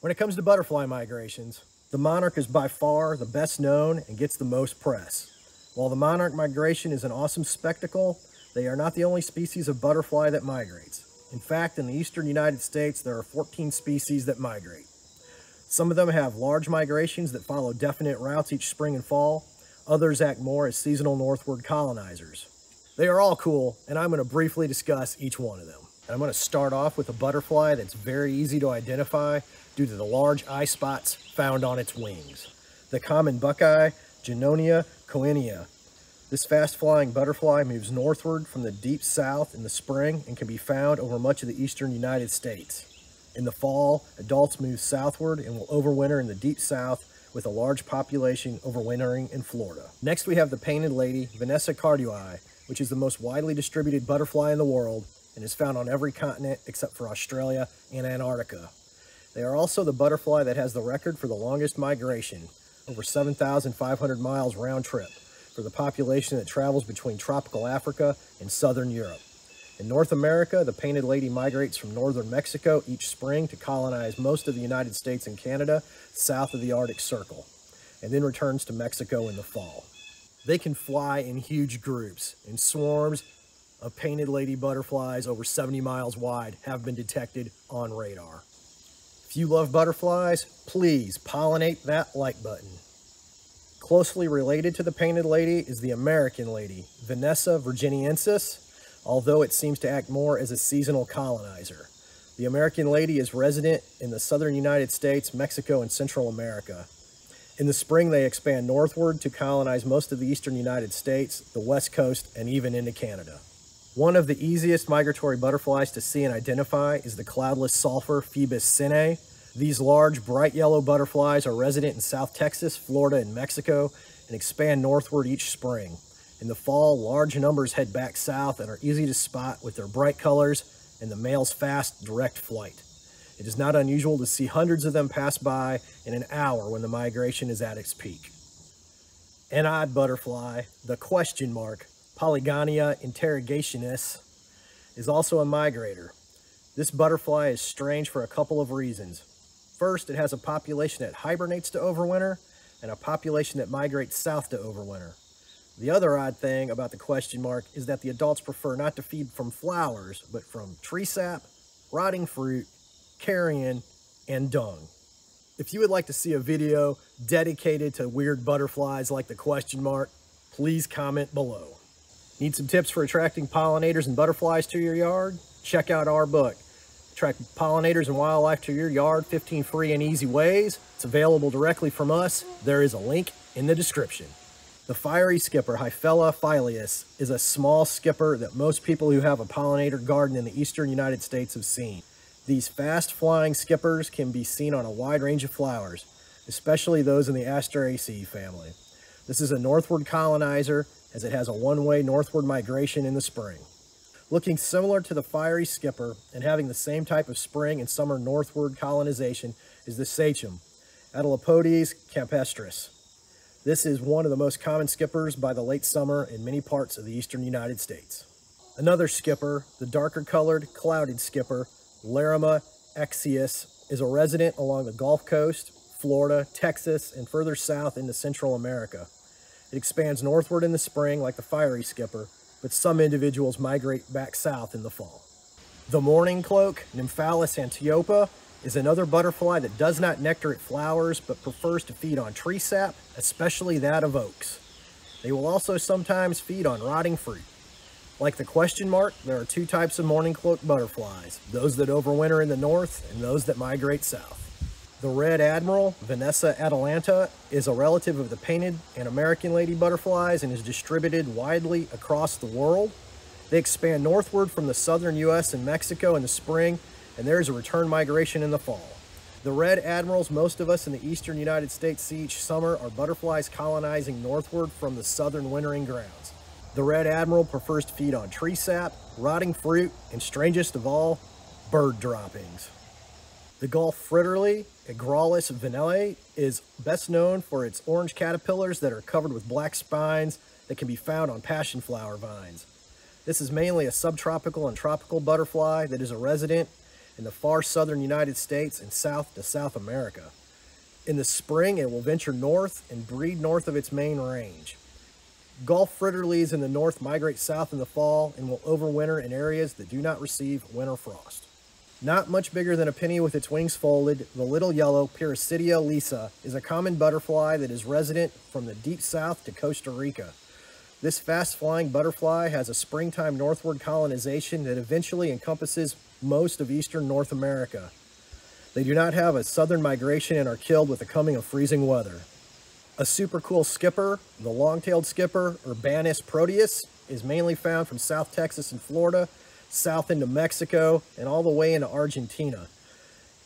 When it comes to butterfly migrations, the monarch is by far the best known and gets the most press. While the monarch migration is an awesome spectacle, they are not the only species of butterfly that migrates. In fact, in the eastern United States, there are 14 species that migrate. Some of them have large migrations that follow definite routes each spring and fall. Others act more as seasonal northward colonizers. They are all cool, and I'm going to briefly discuss each one of them. And I'm going to start off with a butterfly that's very easy to identify due to the large eye spots found on its wings. The common buckeye, Genonia coenia. This fast-flying butterfly moves northward from the deep south in the spring and can be found over much of the eastern United States. In the fall, adults move southward and will overwinter in the deep south, with a large population overwintering in Florida. Next, we have the painted lady, Vanessa Cardui, which is the most widely distributed butterfly in the world and is found on every continent except for Australia and Antarctica. They are also the butterfly that has the record for the longest migration, over 7,500 miles round trip, for the population that travels between tropical Africa and southern Europe. In North America, the painted lady migrates from northern Mexico each spring to colonize most of the United States and Canada south of the Arctic Circle, and then returns to Mexico in the fall. They can fly in huge groups, and swarms of painted lady butterflies over 70 miles wide have been detected on radar. If you love butterflies, please pollinate that like button. Closely related to the painted lady is the American lady, Vanessa Virginiensis, although it seems to act more as a seasonal colonizer. The American lady is resident in the southern United States, Mexico, and Central America. In the spring, they expand northward to colonize most of the eastern United States, the West Coast, and even into Canada. One of the easiest migratory butterflies to see and identify is the cloudless sulfur, Phoebis sennae. These large, bright yellow butterflies are resident in South Texas, Florida, and Mexico, and expand northward each spring. In the fall, large numbers head back south and are easy to spot with their bright colors and the male's fast, direct flight. It is not unusual to see hundreds of them pass by in an hour when the migration is at its peak. An odd butterfly, the question mark, Polygonia interrogationis, is also a migrator. This butterfly is strange for a couple of reasons. First, it has a population that hibernates to overwinter and a population that migrates south to overwinter. The other odd thing about the question mark is that the adults prefer not to feed from flowers, but from tree sap, rotting fruit, carrion, and dung. If you would like to see a video dedicated to weird butterflies like the question mark, please comment below. Need some tips for attracting pollinators and butterflies to your yard? Check out our book, Attract Pollinators and Wildlife to Your Yard, 15 Free and Easy Ways. It's available directly from us. There is a link in the description. The fiery skipper, Hylephila phileus, is a small skipper that most people who have a pollinator garden in the eastern United States have seen. These fast-flying skippers can be seen on a wide range of flowers, especially those in the Asteraceae family. This is a northward colonizer, as it has a one-way northward migration in the spring. Looking similar to the fiery skipper and having the same type of spring and summer northward colonization is the sachem, Atalopodes campestris. This is one of the most common skippers by the late summer in many parts of the eastern United States. Another skipper, the darker colored clouded skipper, Larima exius, is a resident along the Gulf Coast, Florida, Texas, and further south into Central America. It expands northward in the spring like the fiery skipper, but some individuals migrate back south in the fall. The mourning cloak, Nymphalis antiopa, is another butterfly that does not nectar at flowers, but prefers to feed on tree sap, especially that of oaks. They will also sometimes feed on rotting fruit. Like the question mark, there are two types of mourning cloak butterflies, those that overwinter in the north and those that migrate south. The red admiral, Vanessa Atalanta, is a relative of the painted and American lady butterflies and is distributed widely across the world. They expand northward from the southern U.S. and Mexico in the spring, and there is a return migration in the fall. The red admirals most of us in the eastern United States see each summer are butterflies colonizing northward from the southern wintering grounds. The red admiral prefers to feed on tree sap, rotting fruit, and strangest of all, bird droppings. The Gulf fritterly, Agraulis vanillae, is best known for its orange caterpillars that are covered with black spines that can be found on passion flower vines. This is mainly a subtropical and tropical butterfly that is a resident in the far southern United States and south to South America. In the spring, it will venture north and breed north of its main range. Gulf fritterlees in the north migrate south in the fall and will overwinter in areas that do not receive winter frost. Not much bigger than a penny with its wings folded, the little yellow Pyrgus lisa is a common butterfly that is resident from the deep south to Costa Rica. This fast-flying butterfly has a springtime northward colonization that eventually encompasses most of eastern North America. They do not have a southern migration and are killed with the coming of freezing weather. A super cool skipper, the long-tailed skipper, Urbanus proteus, is mainly found from South Texas and Florida, south into Mexico, and all the way into Argentina.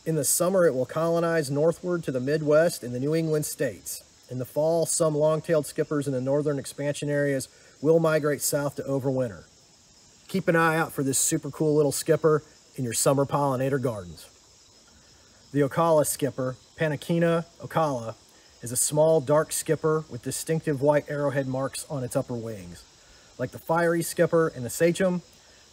In the summer, it will colonize northward to the Midwest and the New England states. In the fall, some long-tailed skippers in the northern expansion areas will migrate south to overwinter. Keep an eye out for this super cool little skipper in your summer pollinator gardens. The Ocala skipper, Panoquina ocala, is a small dark skipper with distinctive white arrowhead marks on its upper wings. Like the fiery skipper and the sachem,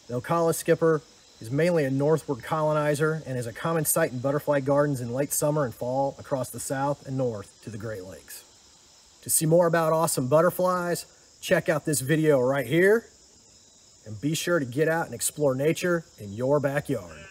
the Ocala skipper is mainly a northward colonizer and is a common sight in butterfly gardens in late summer and fall across the south and north to the Great Lakes. To see more about awesome butterflies, check out this video right here, and be sure to get out and explore nature in your backyard.